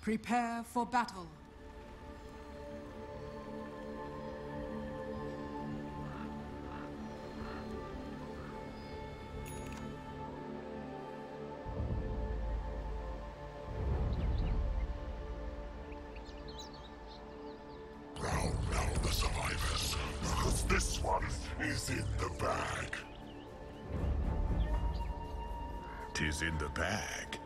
Prepare for battle. Is in the bag. It is in the bag.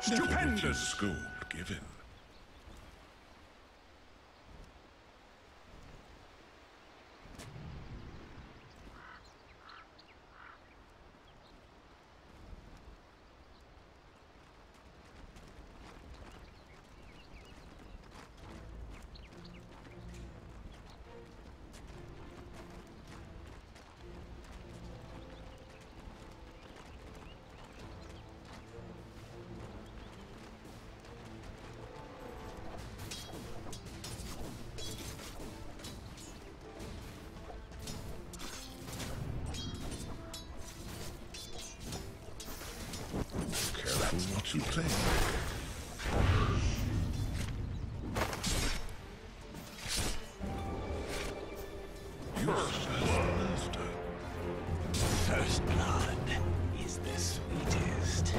Stupendous school given. What you play? First blood is the sweetest.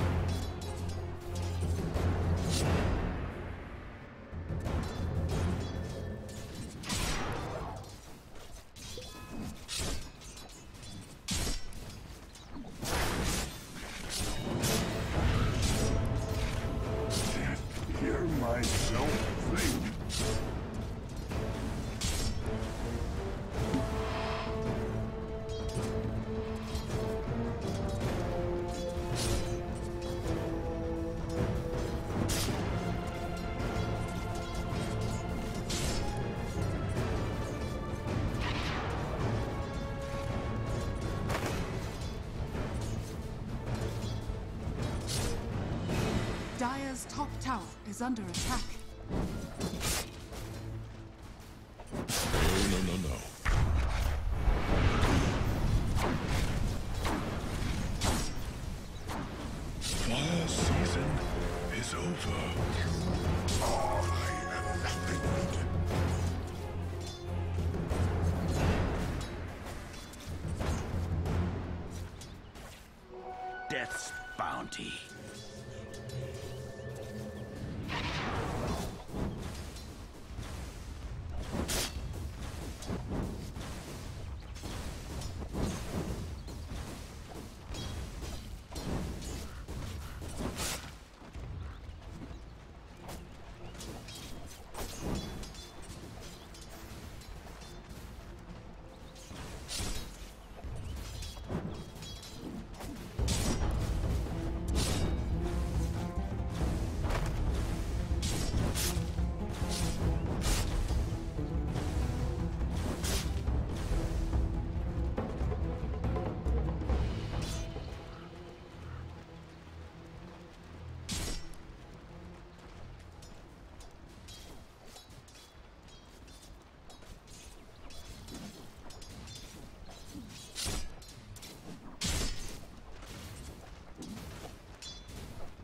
Dire's top tower is under attack. No. Fire season is over. I am nothing. Death's bounty.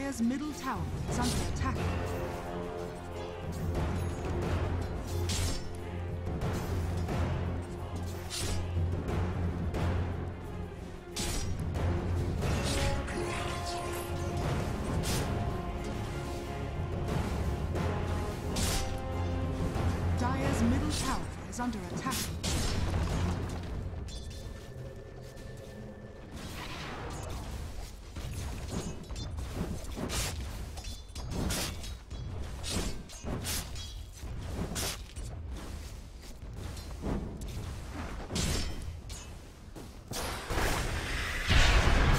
Dire's middle tower is under attack.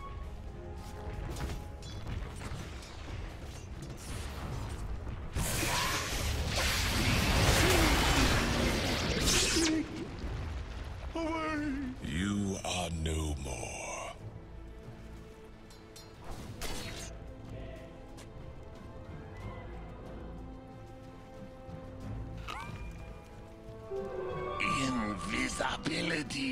Dire's middle tower is under attack. Invisibility.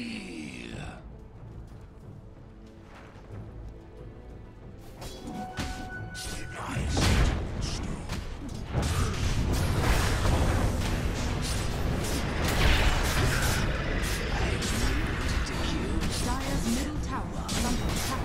Dire's middle tower is under attack.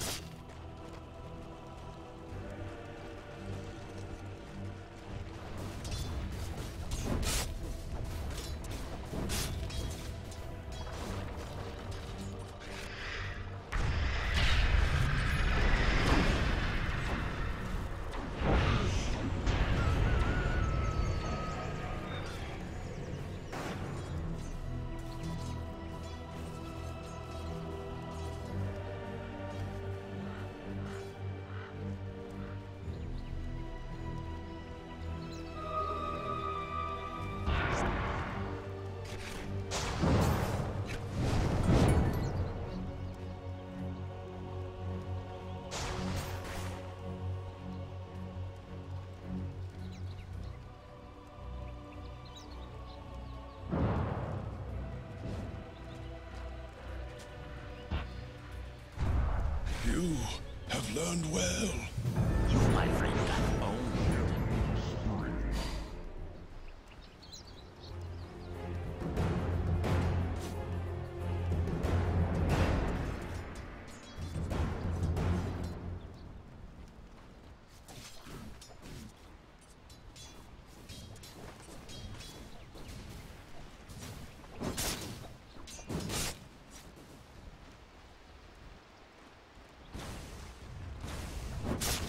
You have learned well. You, my friend, have owned.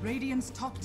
Radiant's top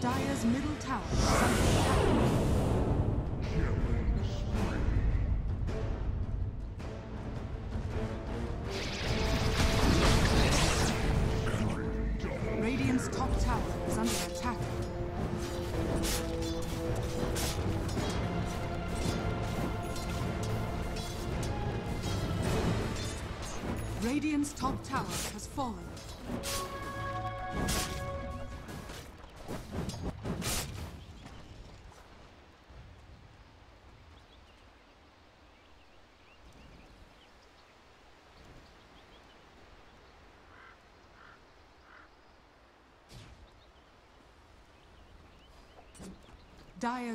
Dire's middle tower is under attack. Killing spree. Radiant's top tower is under attack. Radiant's top tower has fallen.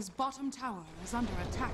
Dire's bottom tower is under attack.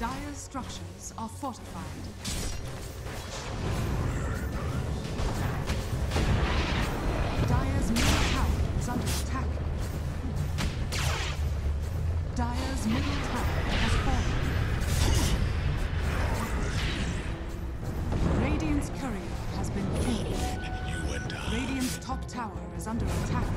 Dire structures are fortified. Dire's middle tower is under attack. Dire's middle tower has fallen. Radiant's courier has been killed. Radiant's top tower is under attack.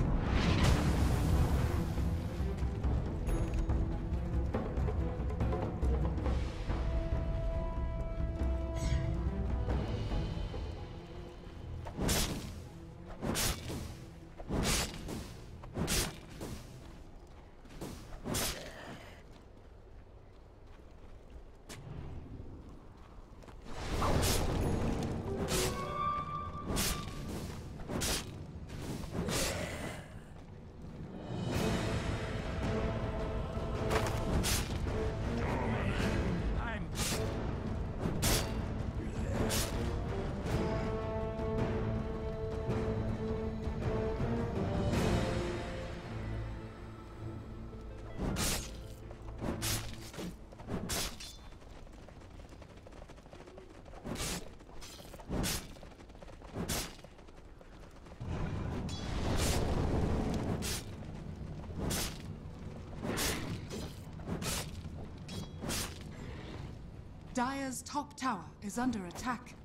Dire's top tower is under attack.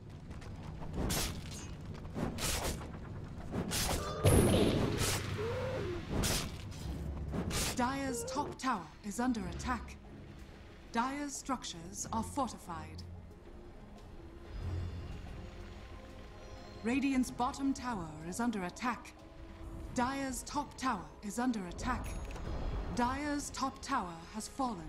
Dire's top tower is under attack. Dire's structures are fortified. Radiant's bottom tower is under attack. Dire's top tower is under attack. Dire's top tower has fallen.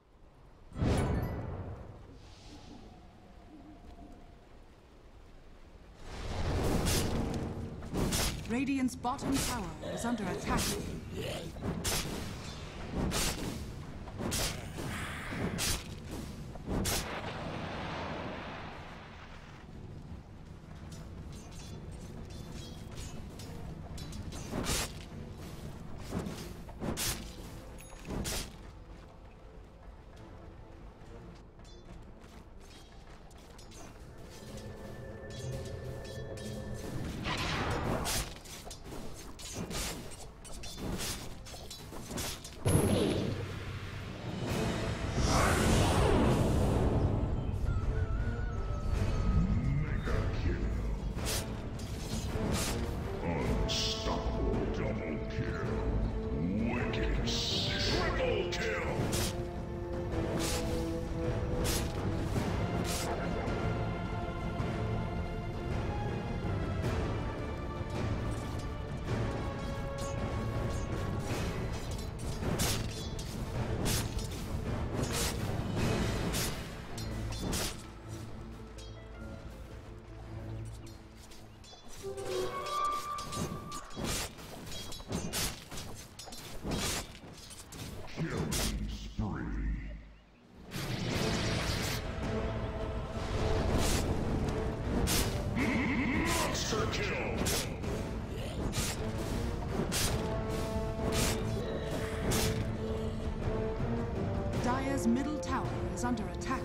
Radiant's bottom tower is under attack. Dire's middle tower is under attack.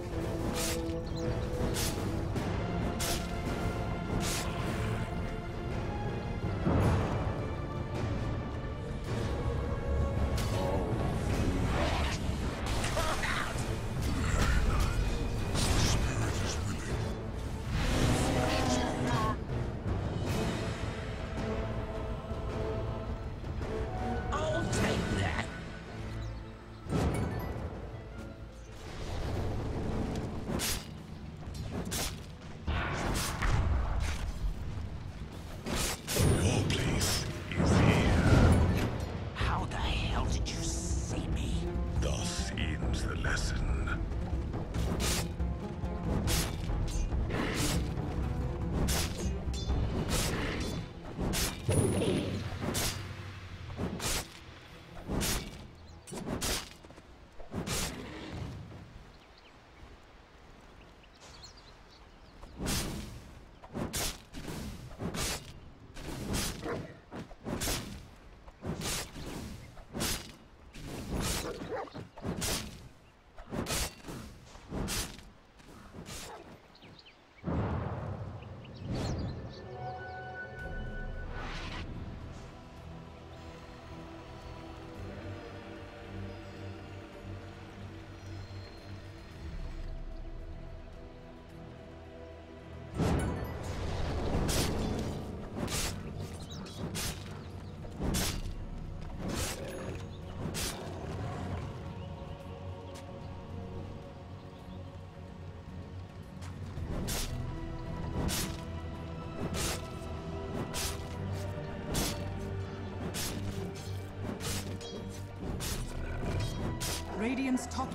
Radiant's top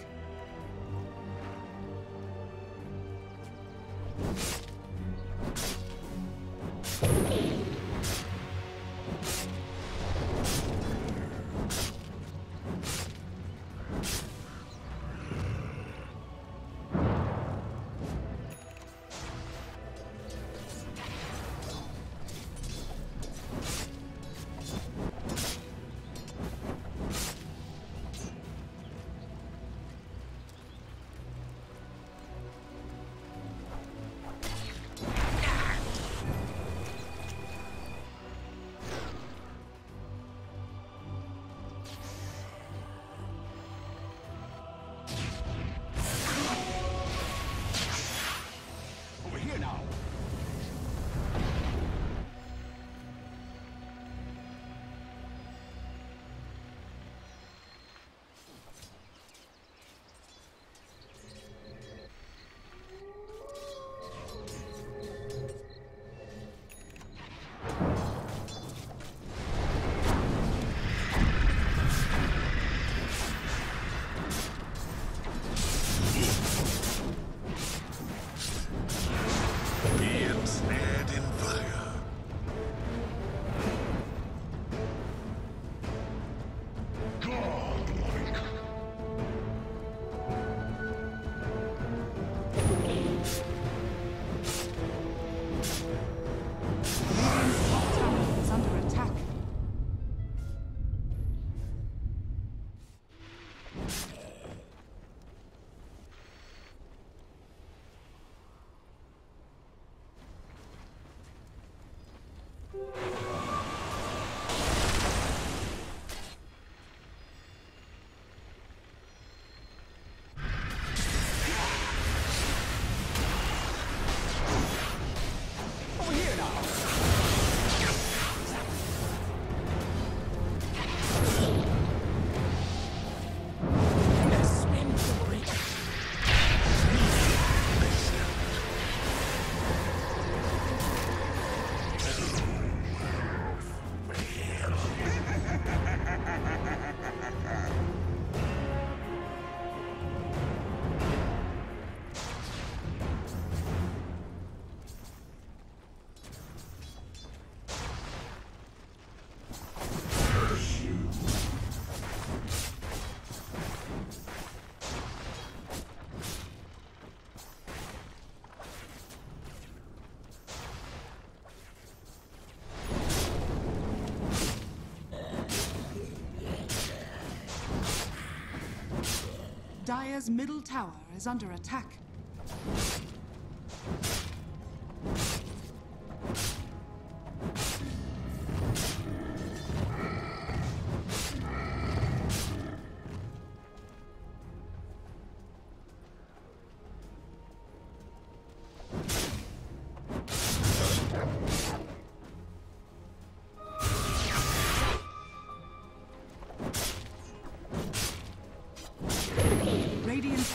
Dire's middle tower is under attack.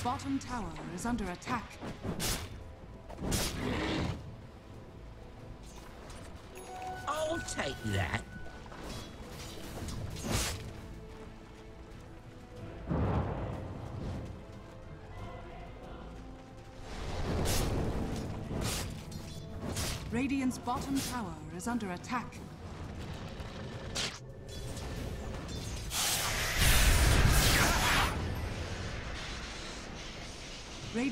Bottom tower is under attack. I'll take that. Radiant's bottom tower is under attack.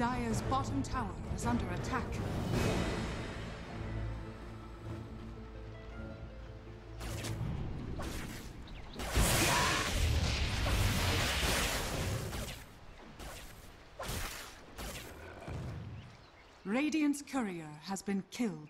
Dire's bottom tower is under attack. Radiant's courier has been killed.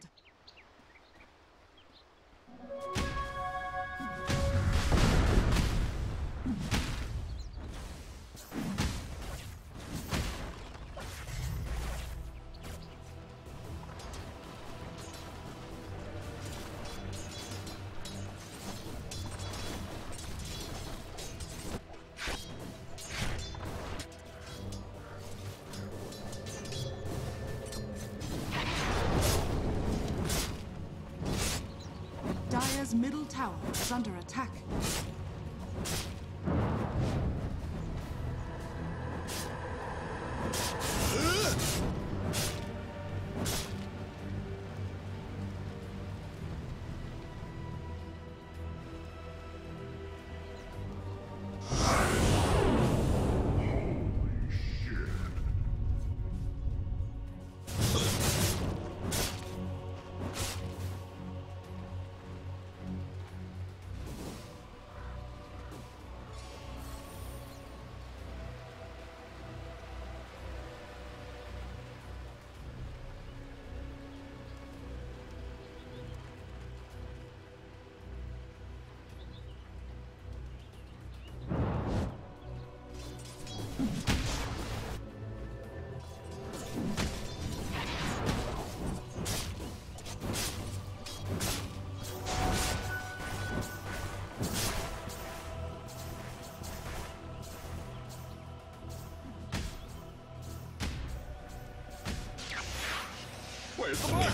tower is under attack.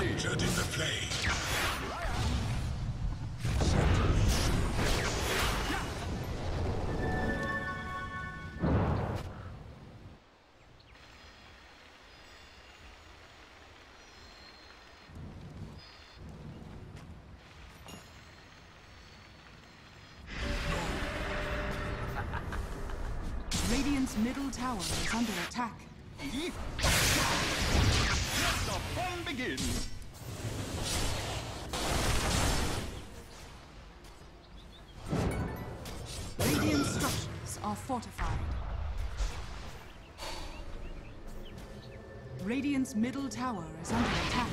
Danger in the play. Radiant's middle tower is under attack. The fun begins! Radiant structures are fortified. Radiant's middle tower is under attack.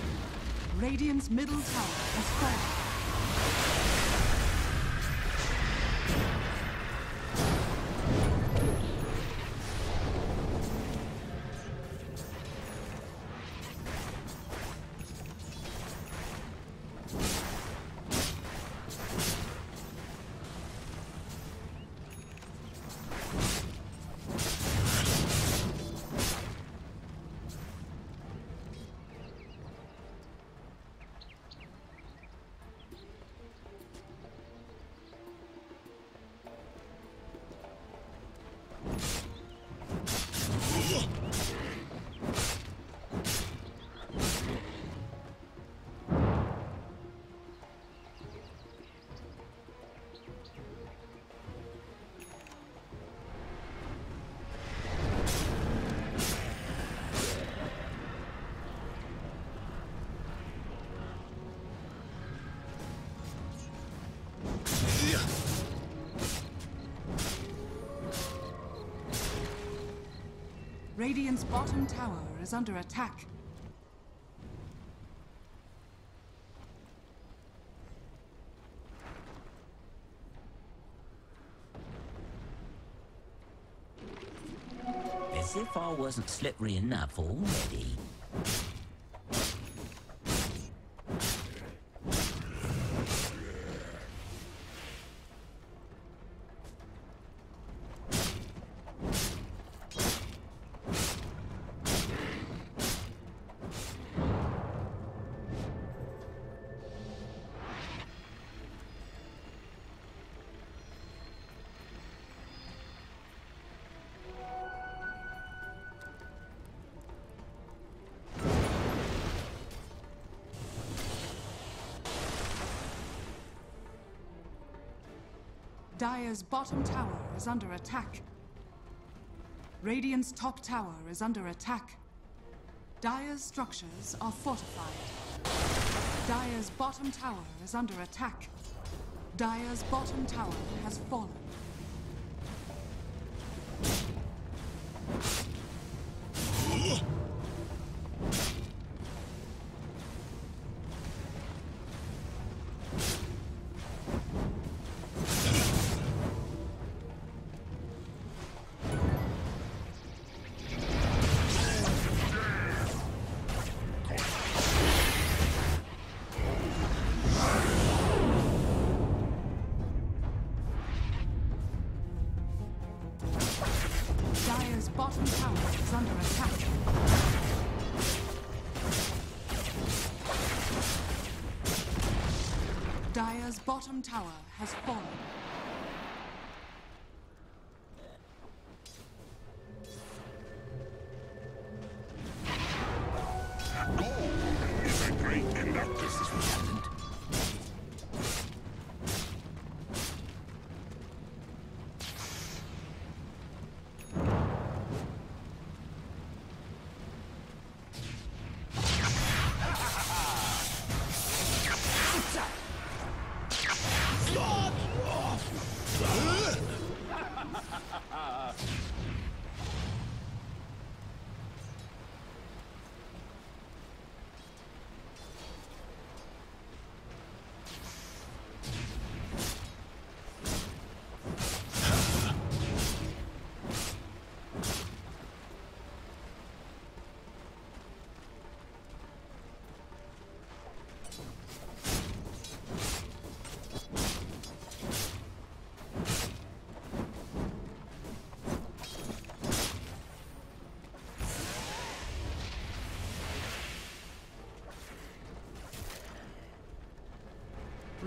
Radiant's middle tower has fallen. Radiant's bottom tower is under attack. As if I wasn't slippery enough already. Dire's bottom tower is under attack. Radiant's top tower is under attack. Dire's structures are fortified. Dire's bottom tower is under attack. Dire's bottom tower has fallen. Dire's bottom tower has fallen.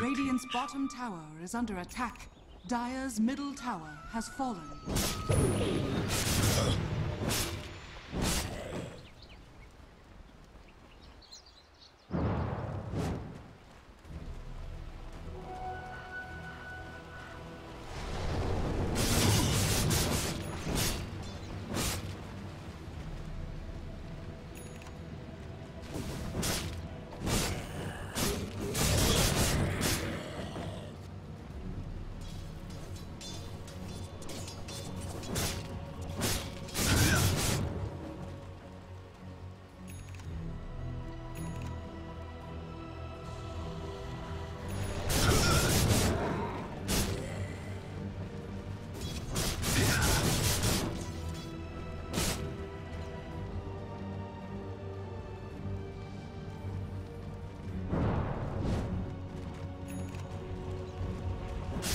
Radiant's bottom tower is under attack. Dire's middle tower has fallen.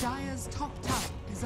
Dire's top tower is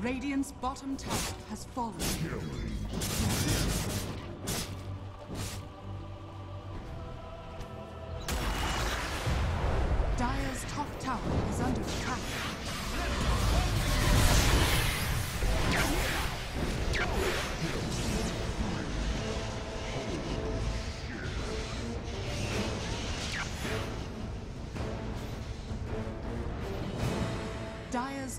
Radiant's bottom tower has fallen. Dire's top tower is under attack. Dire's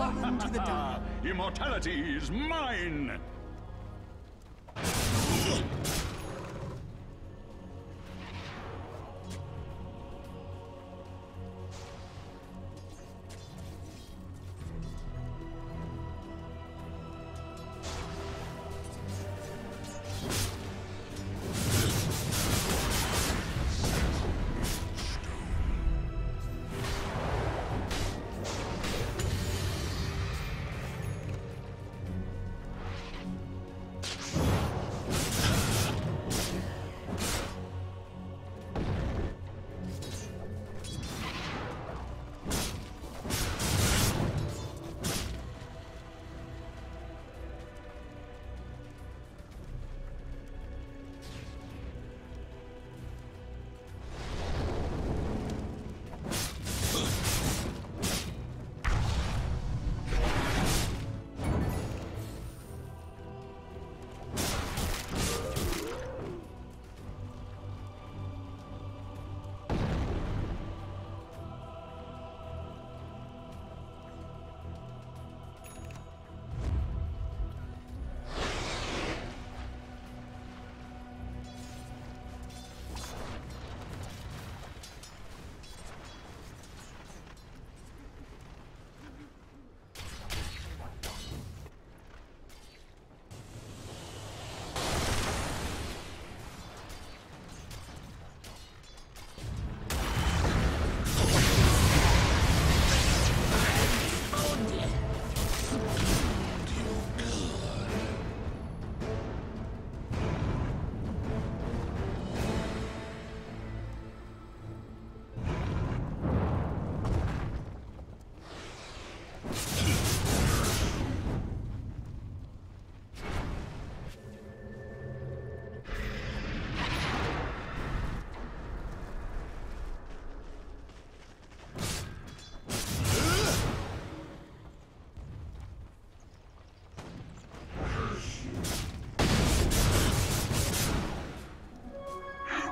fall into the dark. Immortality is mine!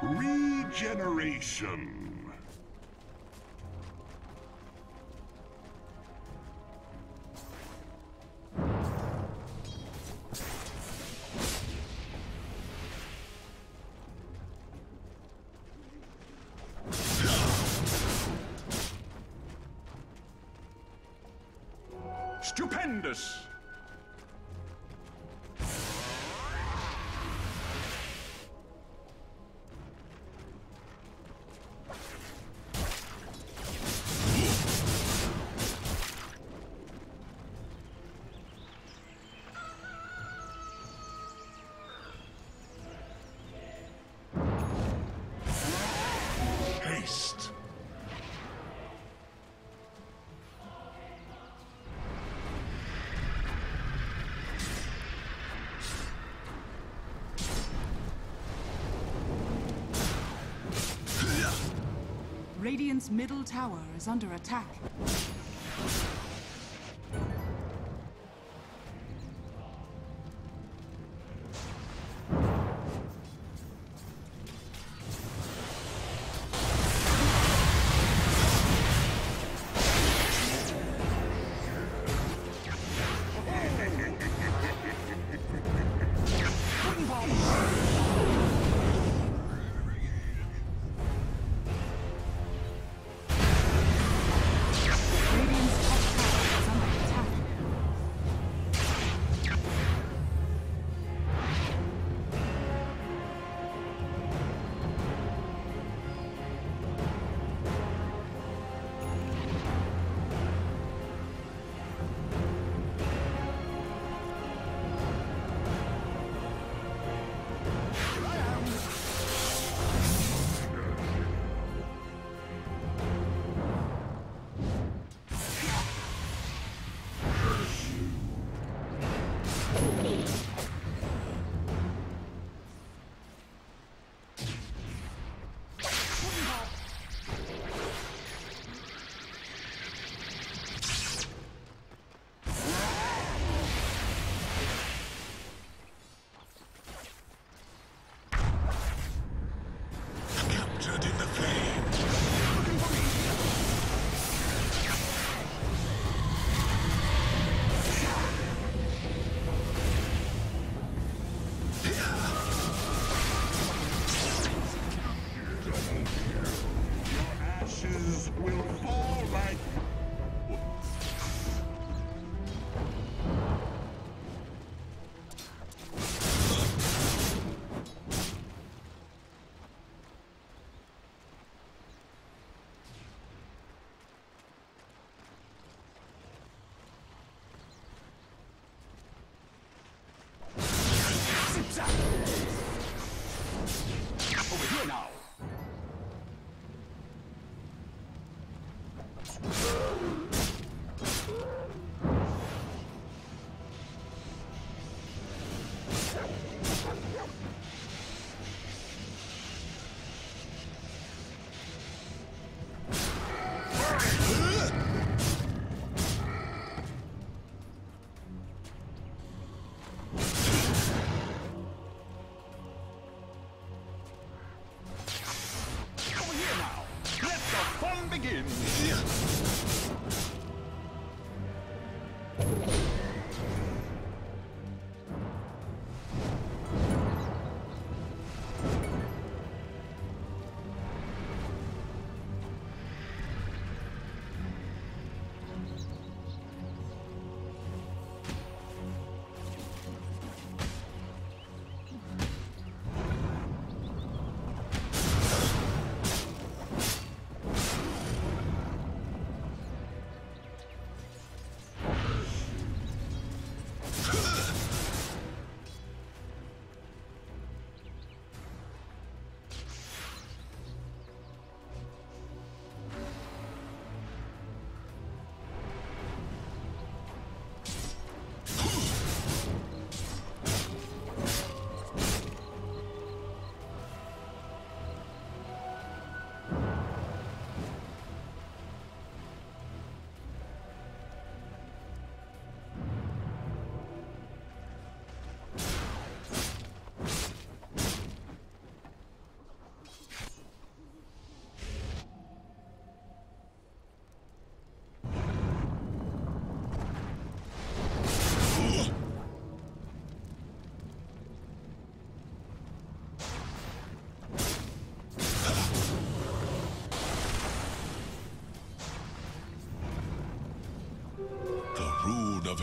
Regeneration. Stupendous. Radiant's middle tower is under attack.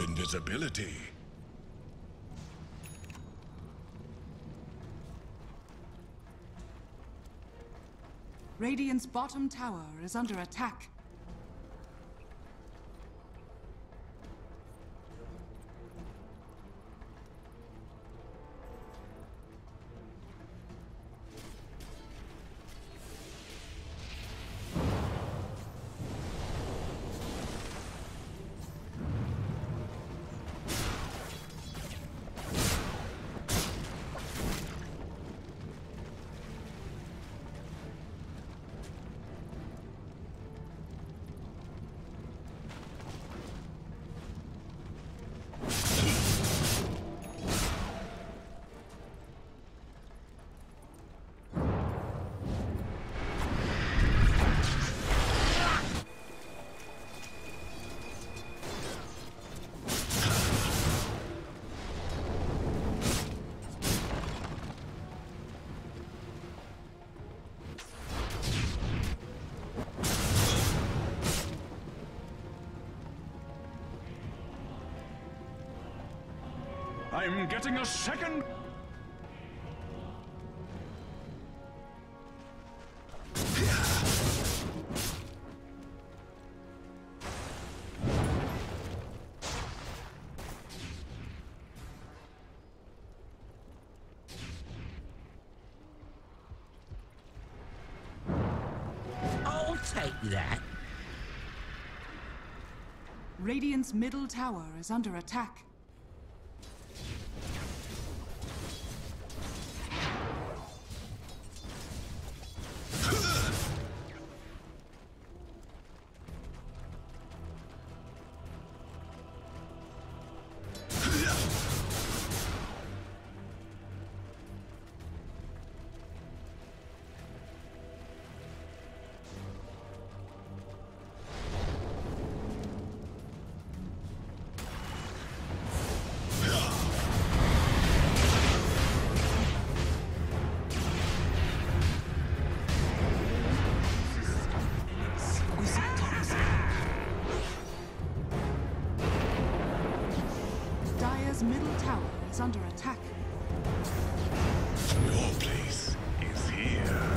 Invisibility. Radiant's bottom tower is under attack. I'm getting a second. I'll take that. Radiant's middle tower is under attack. Under attack. Your place is here.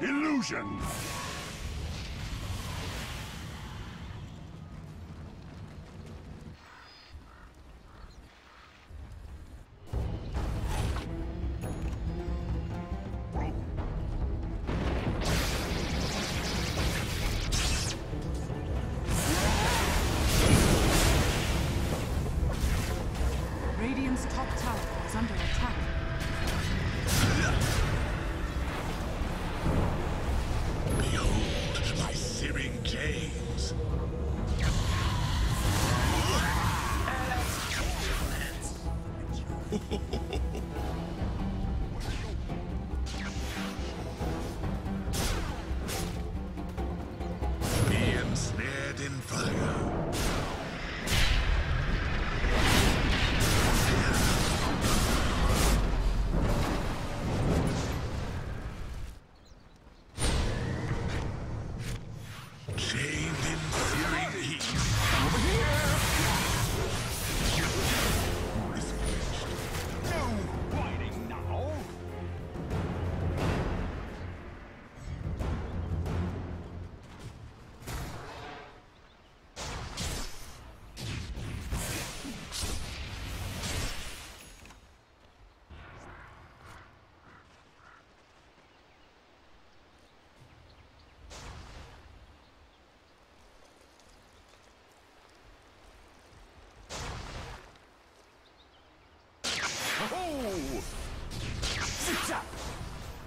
Illusion!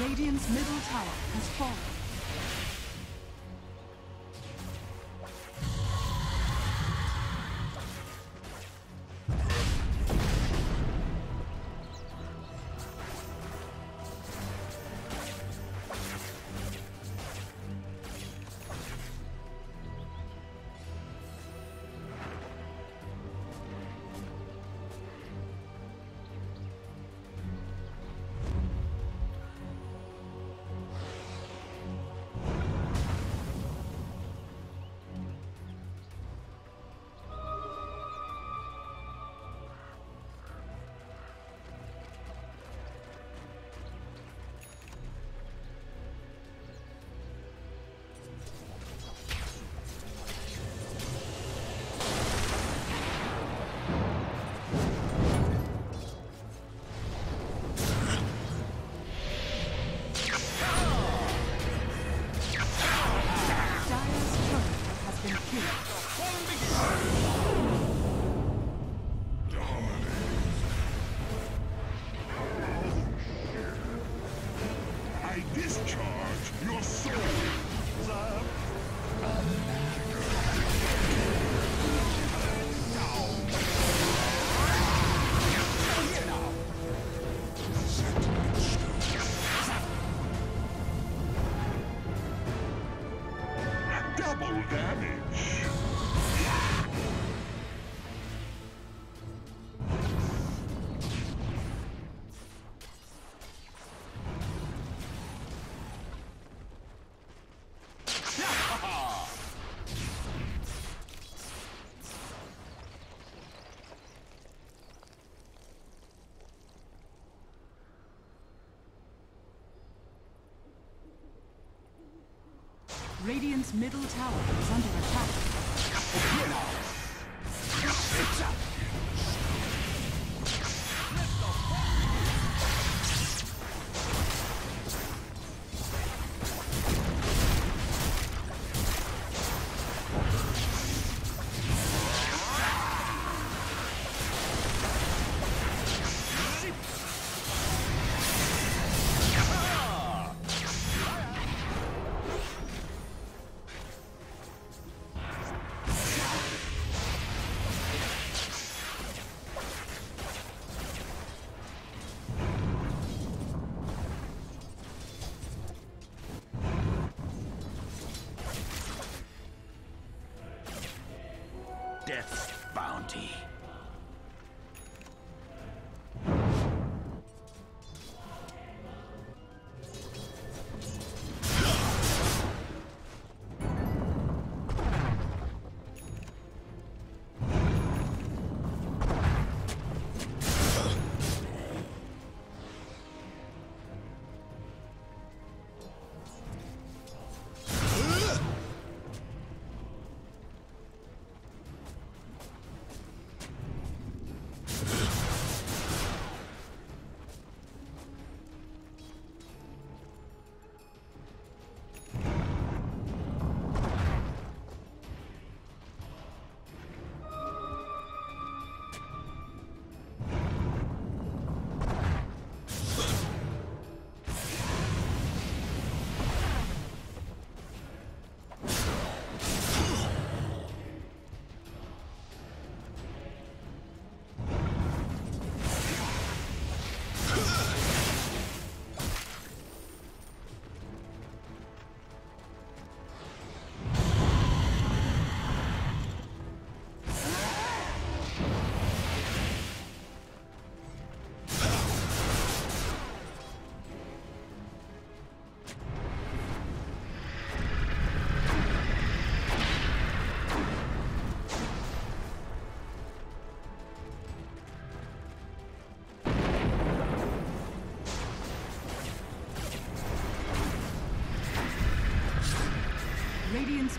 Radiant's middle tower has fallen. Radiant's middle tower is under attack. Death's bounty. Radiant's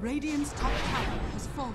Radiant's top tower has fallen.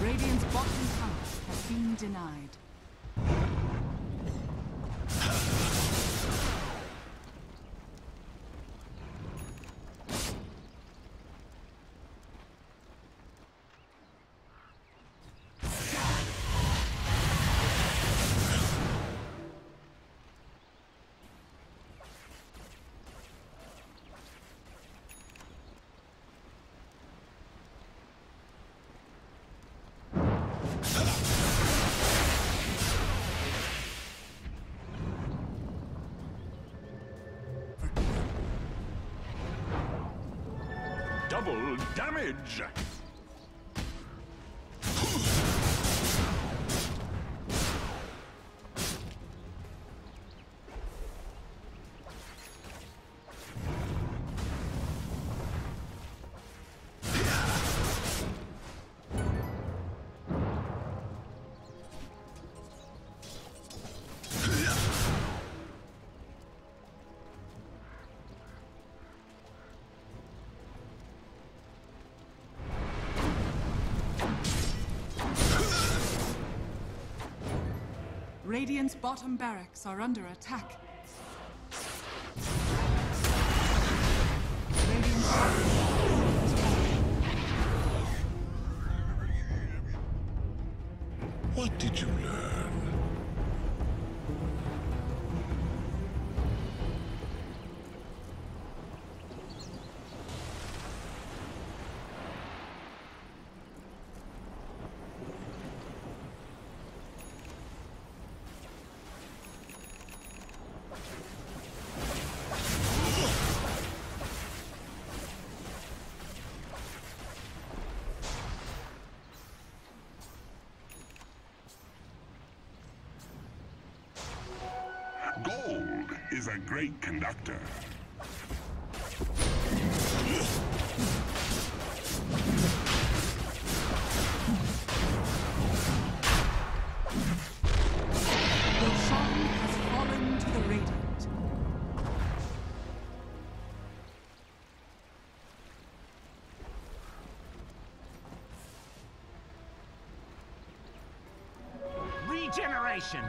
Radiant's bottom tower has been denied. Double damage! Radiant's bottom barracks are under attack. What did you learn? Gold is a great conductor. Regeneration.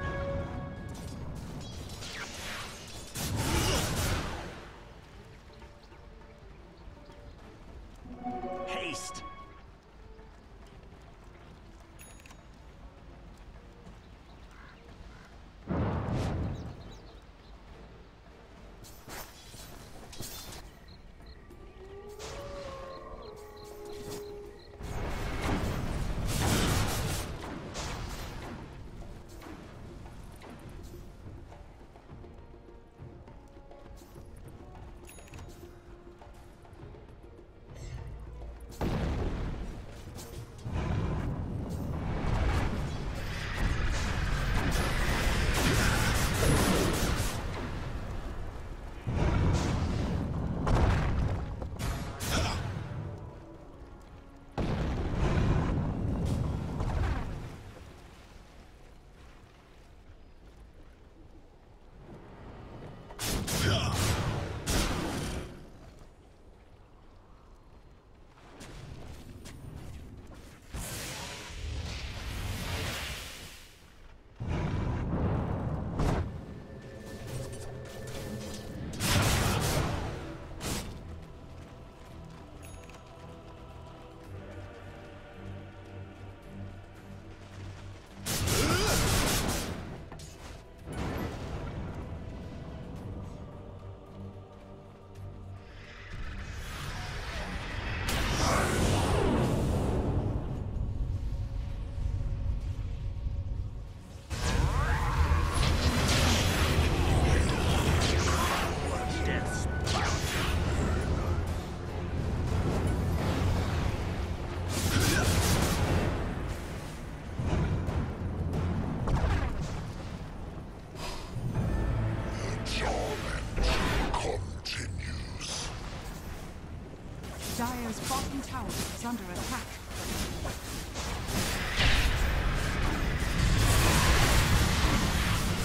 Dire's bottom tower is under attack.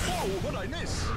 Whoa, what I miss?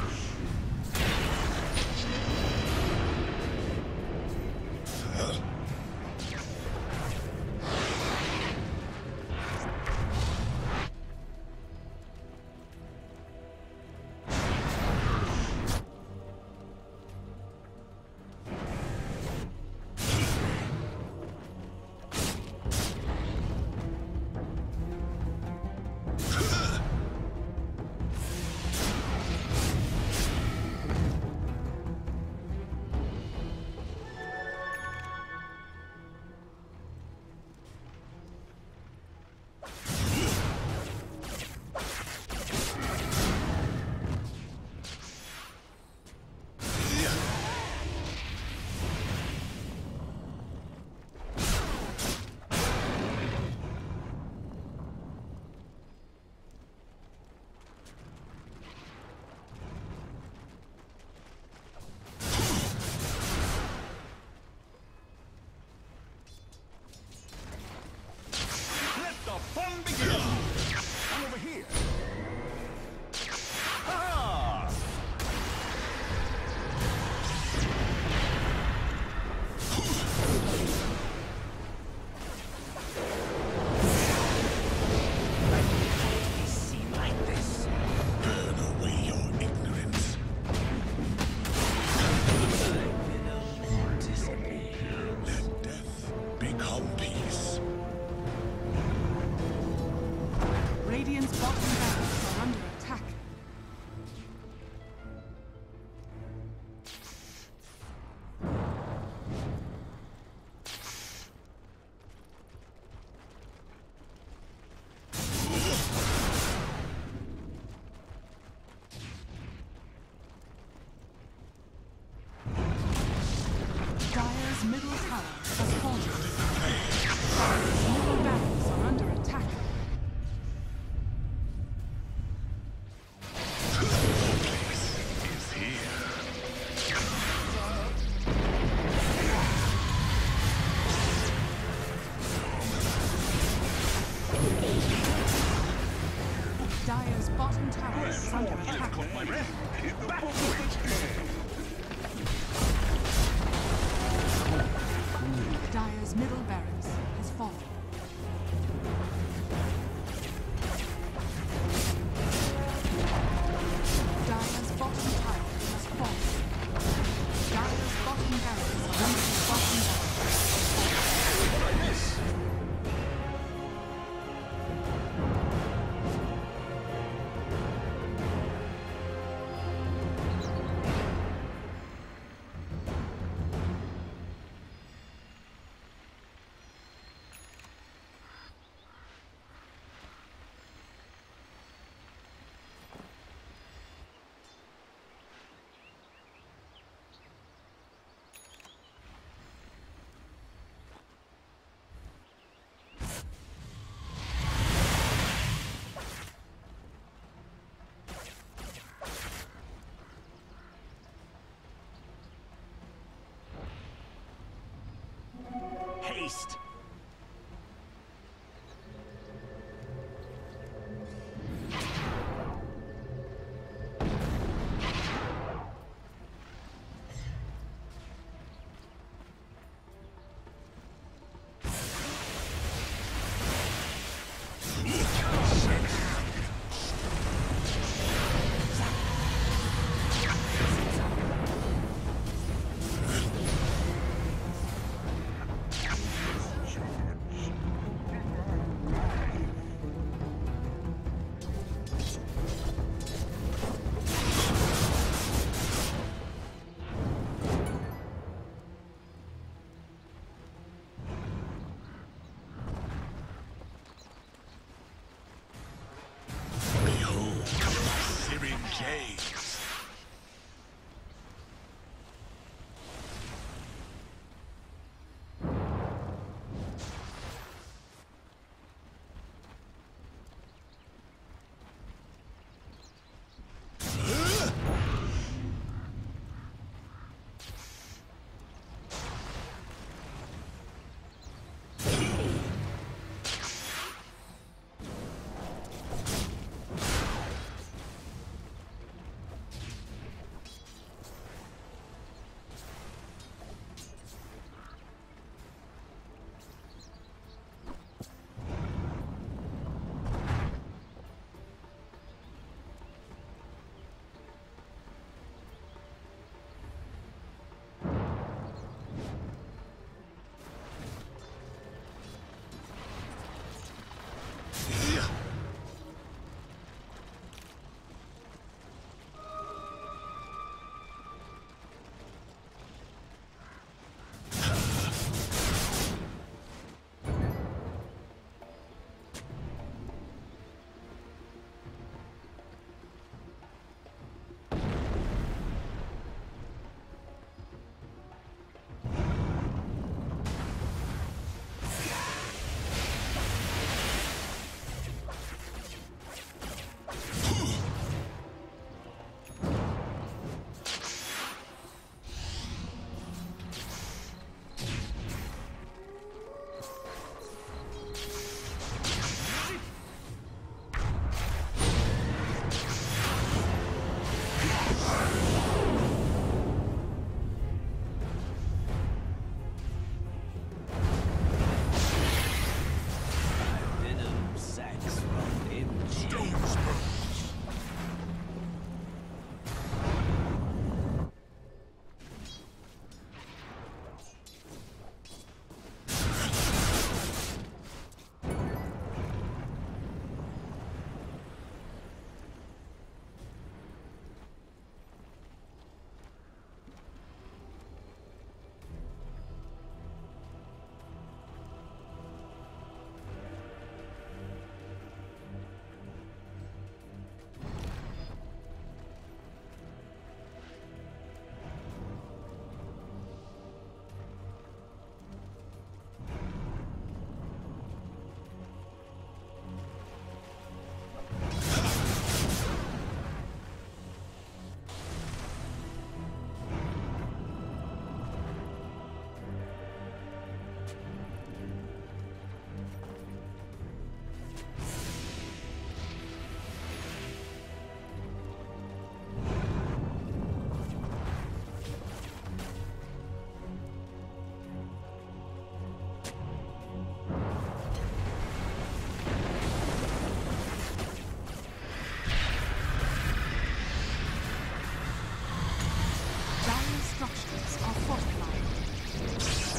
Haste!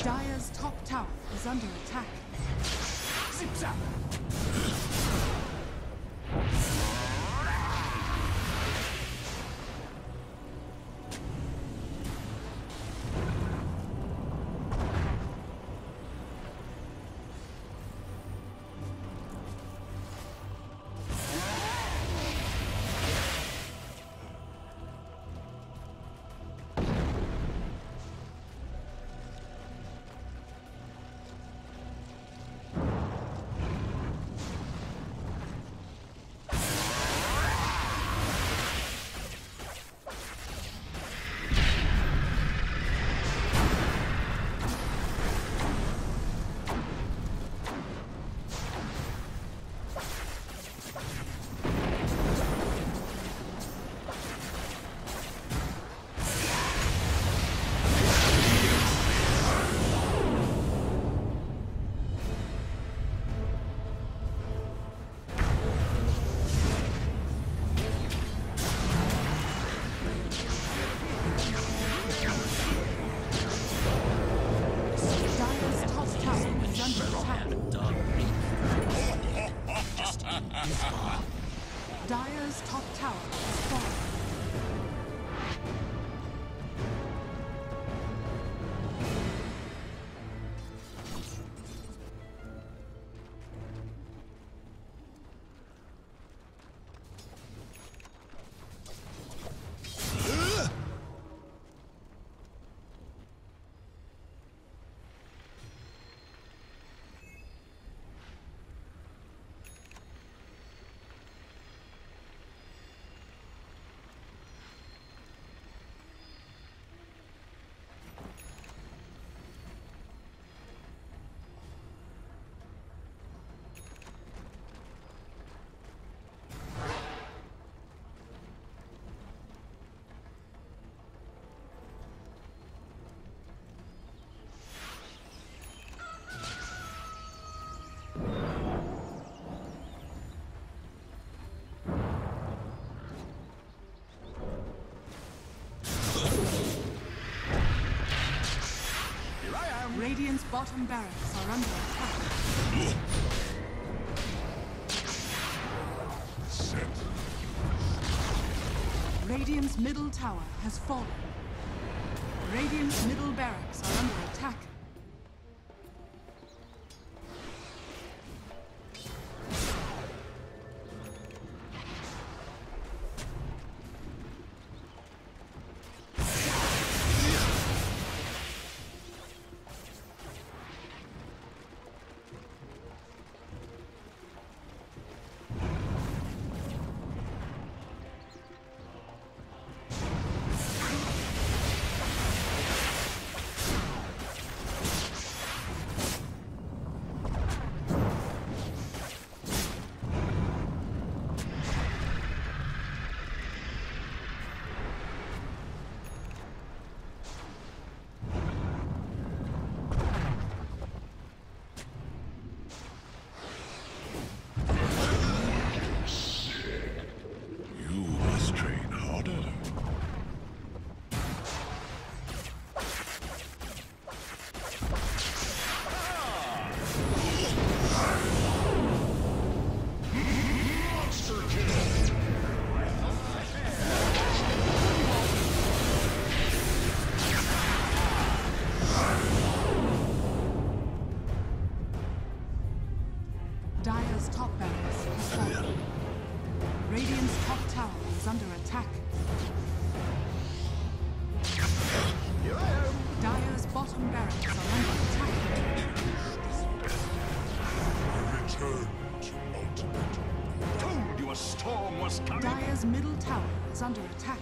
Dire's top tower is under attack. Zip-zap! Dire's top tower is falling. Radiant's bottom barracks are under attack. Shit. Radiant's middle tower has fallen. Radiant's middle barracks are under attack. Dire's top barracks is falling. Radiant's top tower is under attack. Dire's bottom barracks are under attack. Return to ultimate. Told you a storm was coming. Dire's middle tower is under attack.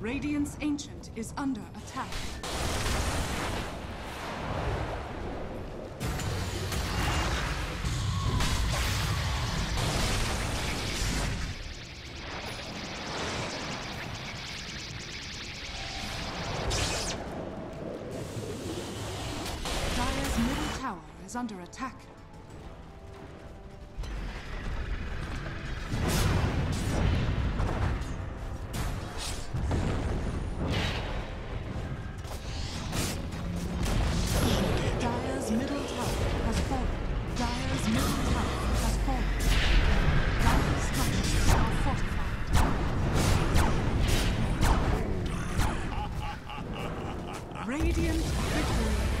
Radiant's Ancient is under attack. Dire's middle tower is under attack. Radiant victory.